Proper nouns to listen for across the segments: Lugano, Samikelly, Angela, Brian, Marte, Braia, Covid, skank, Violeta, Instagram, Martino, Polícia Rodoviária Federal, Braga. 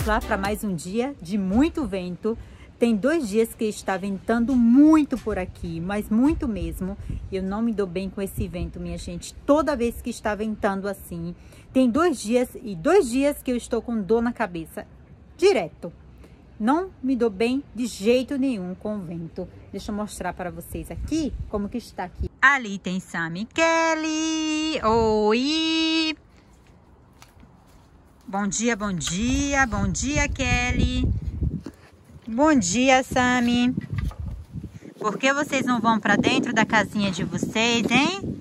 vamos lá para mais um dia de muito vento. Tem 2 dias que está ventando muito por aqui, mas muito mesmo. Eu não me dou bem com esse vento, minha gente. Toda vez que está ventando assim, tem 2 dias e 2 dias que eu estou com dor na cabeça, direto. Não me dou bem de jeito nenhum com o vento. Deixa eu mostrar para vocês aqui como que está aqui. Ali tem Samikelly. Oi! Bom dia, bom dia. Bom dia, Kelly. Bom dia, Sami. Por que vocês não vão para dentro da casinha de vocês, hein?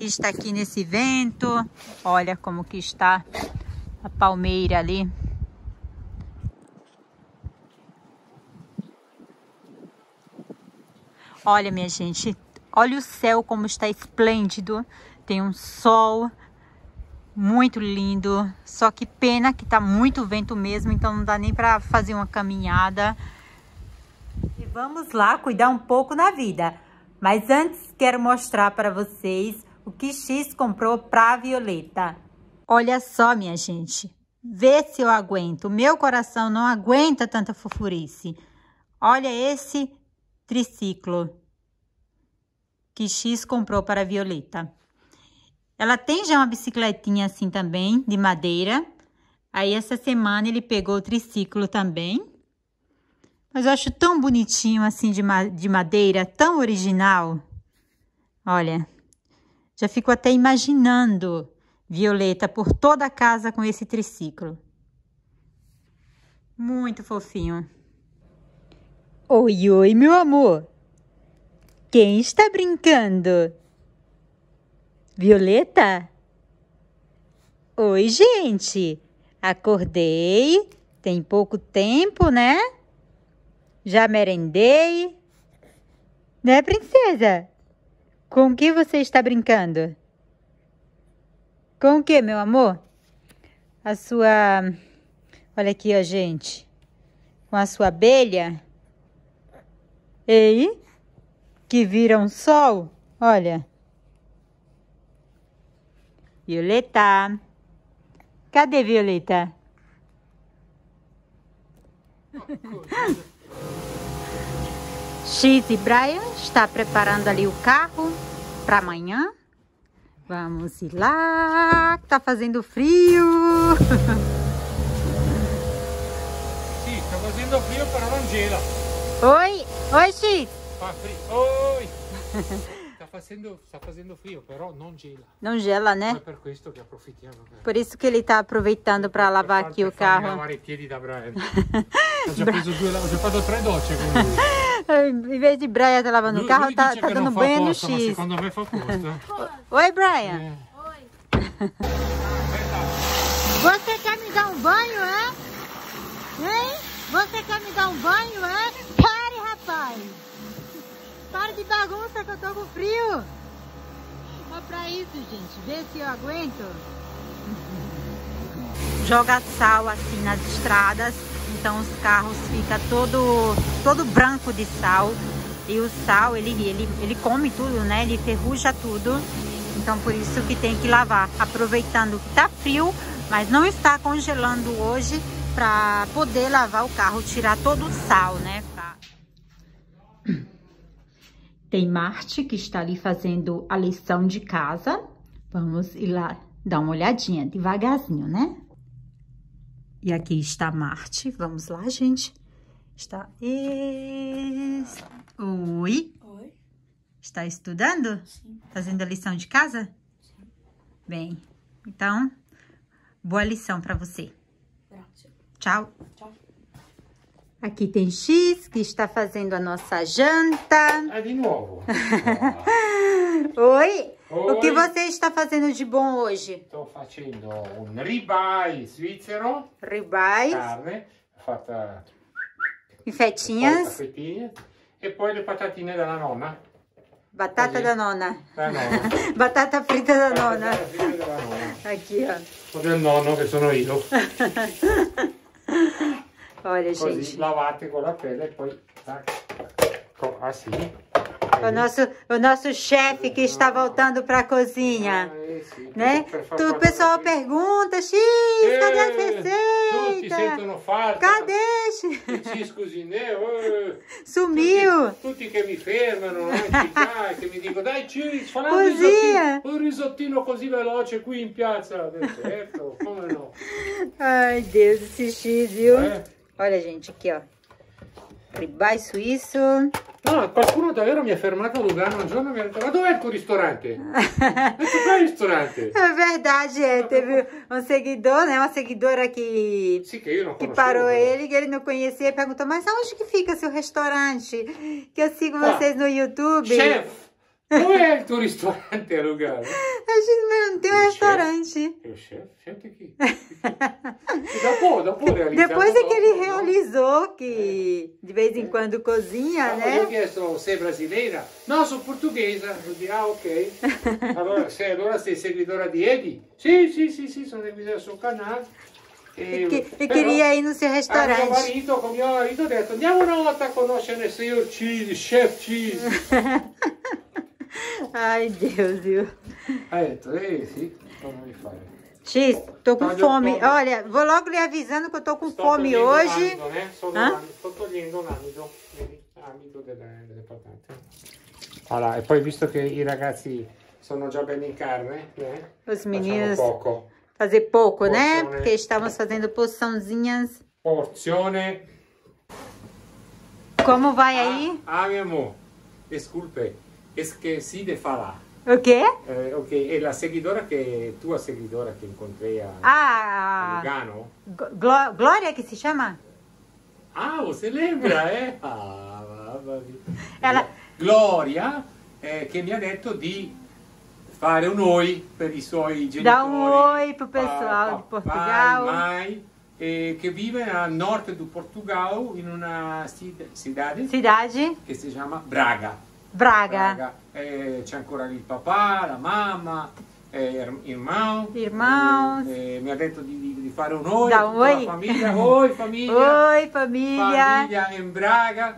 Está aqui nesse vento. Olha como que está a palmeira ali. Olha, minha gente. Olha o céu como está esplêndido. Tem um sol muito lindo, só que pena que tá muito vento mesmo, então não dá nem para fazer uma caminhada. E vamos lá cuidar um pouco na vida. Mas antes quero mostrar para vocês o que X comprou para Violeta. Olha só, minha gente, vê se eu aguento. Meu coração não aguenta tanta fofurice. Olha esse triciclo que X comprou para Violeta. Ela tem já uma bicicletinha assim também, de madeira. Aí essa semana ele pegou o triciclo também. Mas eu acho tão bonitinho assim de madeira, tão original. Olha, já fico até imaginando Violeta por toda a casa com esse triciclo. Muito fofinho. Oi, oi, meu amor. Quem está brincando? Violeta? Oi, gente! Acordei, tem pouco tempo, né? Já merendei. Né, princesa? Com que você está brincando? Com o que, meu amor? A sua... Olha aqui, ó, gente. Com a sua abelha. Ei, que vira um sol. Olha. Violeta. Cadê Violeta? X e Braia está preparando ali o carro para amanhã. Vamos ir lá, que tá fazendo frio. Sim, tá fazendo frio para Angela. Oi, oi, X. Tá frio. Oi. Está fazendo frio, però non gela. Não gela, né? Não é por isso que aproveitamos. Por isso que ele está aproveitando para lavar aqui o carro. Lavar i piedi da Brian. Já preso 3 docce. Em vez de Brian tá lavando o carro, tá dando banho no X. Secondo me fa posta. Oi, Brian. Oi. Você quer me dar um banho, é? Hein? Você quer me dar um banho, é? Pare, rapaz. Para de bagunça que eu tô com frio. Só pra isso, gente. Vê se eu aguento. Joga sal assim nas estradas. Então os carros ficam todo branco de sal. E o sal, ele come tudo, né? Ele ferruja tudo. Então por isso que tem que lavar. Aproveitando que tá frio, mas não está congelando hoje, pra poder lavar o carro, tirar todo o sal, né? Tem Marte que está ali fazendo a lição de casa. Vamos ir lá dar uma olhadinha, devagarzinho, né? E aqui está Marte. Vamos lá, gente. Está... Oi? Oi. Está estudando? Sim. Fazendo a lição de casa? Sim. Bem, então, boa lição para você. Graças. Tchau. Tchau. Aqui tem X, que está fazendo a nossa janta. É de novo. Oi. Oi, o que você está fazendo de bom hoje? Estou fazendo um ribeye svizzero. Ribeye. Carne, fatta em fetinhas. E poi le patatine della nonna. Batata così. Da nonna. Da nonna. Batata frita da nonna. Batata frita della nonna. Aqui, ó. O del nonno, che sono io. Olha, così, gente. Lavate com a pele e poi assim. O nosso chefe que está voltando para a cozinha. Né? O pessoal pergunta, X, cadê a receita? Cadê? X cozinheiro sumiu. Tutti que me fermano, che mi dicono, dai X, fai un risottino così veloce qui in piazza. Certo, come no? Ai, Deus, esse X, viu? Olha, gente, aqui, ó. Ribeye suíço. Ah, qualcuno davvero mi ha fermato a Lugano un giorno e mi ha detto, ma dov'è il tuo ristorante? Dov'è il ristorante? É verdade, é. Teve um seguidor, né? Uma seguidora que, sim, que, eu não conhecia, que parou ele, que ele não conhecia, e perguntou, mas aonde que fica seu restaurante? Que eu sigo vocês no YouTube. Chef! Não é o teu restaurante, é lugar. Mas não tem um restaurante. É o chefe, senta aqui. Dá pra realizar. Depois é que ele realizou que de vez em quando cozinha, né? Eu disse, você é brasileira? Não, sou portuguesa. Eu disse, ah, ok. Agora você é seguidora de ele? Sim, sou seguidora do seu canal. E queria ir no seu restaurante. Meu marido disse, andiamo una volta a conoscere o senhor Cheese, chef Cheese. Ai, Deus, viu? Aí, X, tô com fome. Olha, vou logo lhe avisando que eu tô com fome hoje. Sto togliendo l'amido delle patate. Allora, e poi visto che i ragazzi sono già bene in carne, né? Os meninos fazer pouco, né? Porque estávamos fazendo porçãozinhas. Porzione. Como vai aí? Ah, meu amor, desculpe. Esqueci de falar. O quê? É a seguidora que... Tua seguidora que encontrei a Lugano. Glória que se chama? Ah, você lembra, é? Glória que me ha detto di fare un oi per i suoi genitori. Dá um oi pro pessoal de Portugal. Mãe, que vive a norte do Portugal, em uma cidade que se chama Braga. Braga. C'è ancora il papà, la mamma, irmão. Mi ha detto di fare un oi alla famiglia. Oi famiglia in Braga.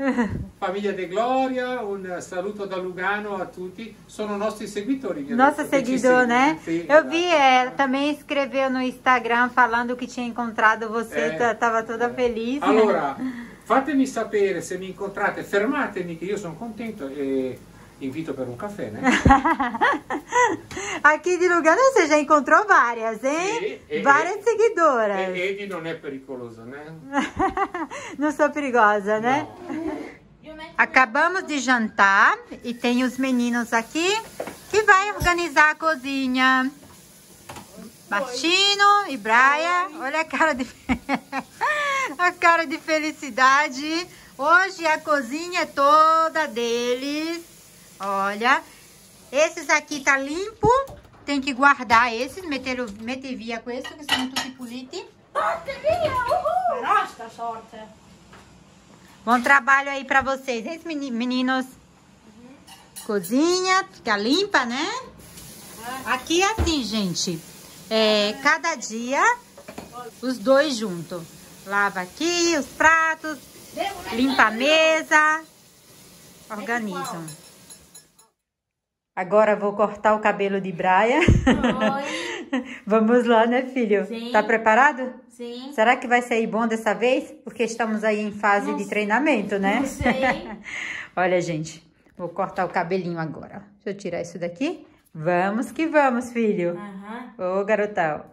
Famiglia de Gloria, un saluto da Lugano a tutti. Sono nostri seguitori. Nossa seguidora, né? Sim, eu vi ela também escreveu no Instagram falando que tinha encontrado você, estava toda feliz. Allora, fatemi sapere se mi incontrate, fermatemi che io sono contento e invito per un caffè, né? Aqui de Lugano você já encontrou várias, hein? Várias seguidoras. Ele não é perigoso, né? Não sou perigosa, né? Não. Acabamos de jantar e tem os meninos aqui que vai organizar a cozinha. Martino e Braia, olha a cara de... A cara de felicidade. Hoje a cozinha é toda deles. Olha. Esses aqui tá limpo. Tem que guardar esses. Meter via com esse, que são tutti puliti. Nossa, sorte. Bom trabalho aí pra vocês, hein, meninos? Cozinha, fica limpa, né? Aqui é assim, gente. Cada dia, os dois juntos. Lava aqui os pratos, limpa a mesa, organizam. Agora vou cortar o cabelo de Braia. Oi. Vamos lá, né, filho? Sim. Tá preparado? Sim. Será que vai sair bom dessa vez? Porque estamos aí em fase de treinamento, né? Sim. Olha, gente, vou cortar o cabelinho agora. Deixa eu tirar isso daqui. Vamos que vamos, filho. Ô, garotão.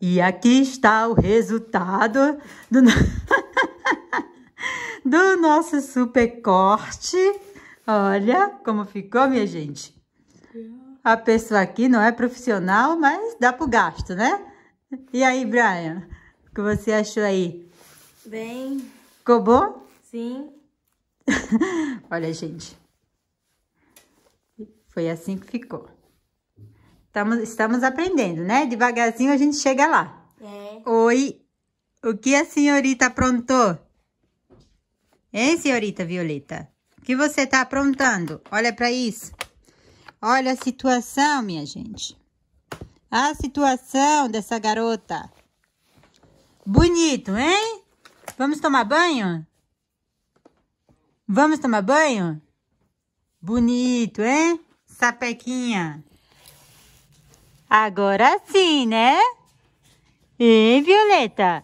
E aqui está o resultado do nosso super corte. Olha como ficou, minha gente. A pessoa aqui não é profissional, mas dá pro gasto, né? E aí, Brian, o que você achou aí? Bem. Ficou bom? Sim. Olha, gente. Foi assim que ficou. Estamos aprendendo, né? Devagarzinho a gente chega lá. É. Oi, o que a senhorita aprontou? Hein, senhorita Violeta? O que você tá aprontando? Olha pra isso. Olha a situação, minha gente. A situação dessa garota. Bonito, hein? Vamos tomar banho? Vamos tomar banho? Bonito, hein? Sapequinha. Agora sim, né? E Violeta?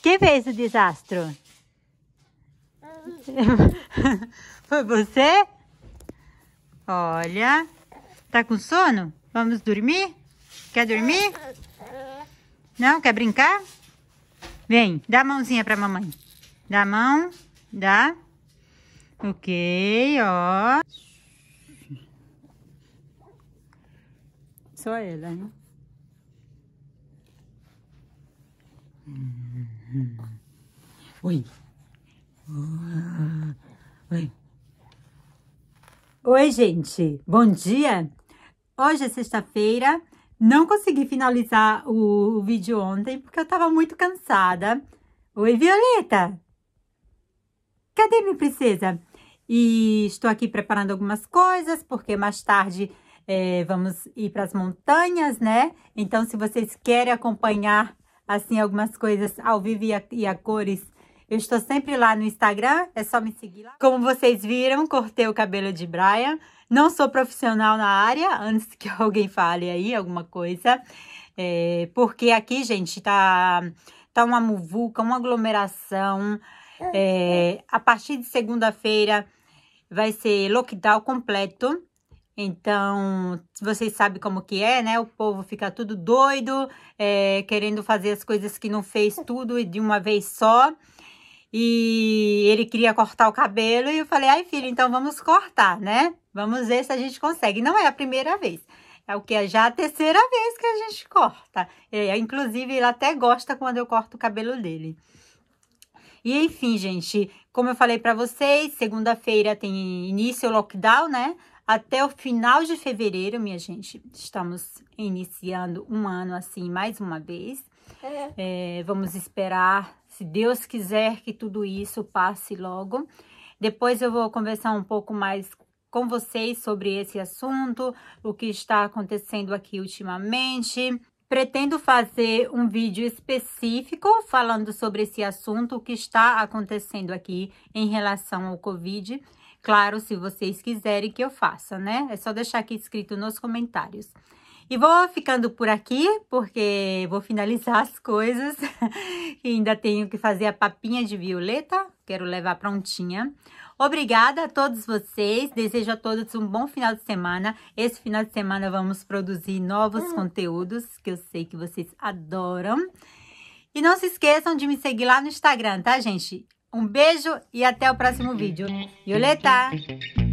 Quem fez o desastre? Foi você? Olha. Tá com sono? Vamos dormir? Quer dormir? Não? Quer brincar? Vem, dá a mãozinha pra mamãe. Dá a mão. Dá. Ok, ó. Só ela, né? Oi. Oi. Oi, gente. Bom dia. Hoje é sexta-feira. Não consegui finalizar o vídeo ontem porque eu tava muito cansada. Oi, Violeta. Cadê minha princesa? E estou aqui preparando algumas coisas porque mais tarde... vamos ir para as montanhas, né? Então, se vocês querem acompanhar, assim, algumas coisas ao vivo e a cores, eu estou sempre lá no Instagram, é só me seguir lá. Como vocês viram, cortei o cabelo de Braia. Não sou profissional na área, antes que alguém fale aí alguma coisa. Porque aqui, gente, tá uma muvuca, uma aglomeração. A partir de segunda-feira vai ser lockdown completo. Então, vocês sabem como que é, né? O povo fica tudo doido, querendo fazer as coisas que não fez tudo de uma vez só. E ele queria cortar o cabelo e eu falei, ai filho, então vamos cortar, né? Vamos ver se a gente consegue. Não é a primeira vez, é o que é já a terceira vez que a gente corta. Inclusive, ele até gosta quando eu corto o cabelo dele. E enfim, gente, como eu falei pra vocês, segunda-feira tem início o lockdown, né? Até o final de fevereiro, minha gente, estamos iniciando um ano assim, mais uma vez. Vamos esperar, se Deus quiser, que tudo isso passe logo. Depois eu vou conversar um pouco mais com vocês sobre esse assunto, o que está acontecendo aqui ultimamente. Pretendo fazer um vídeo específico falando sobre esse assunto, o que está acontecendo aqui em relação ao Covid. Claro, se vocês quiserem que eu faça, né? É só deixar aqui escrito nos comentários. E vou ficando por aqui, porque vou finalizar as coisas. E ainda tenho que fazer a papinha de Violeta. Quero levar prontinha. Obrigada a todos vocês. Desejo a todos um bom final de semana. Esse final de semana vamos produzir novos conteúdos, que eu sei que vocês adoram. E não se esqueçam de me seguir lá no Instagram, tá, gente? Um beijo e até o próximo vídeo. Violeta!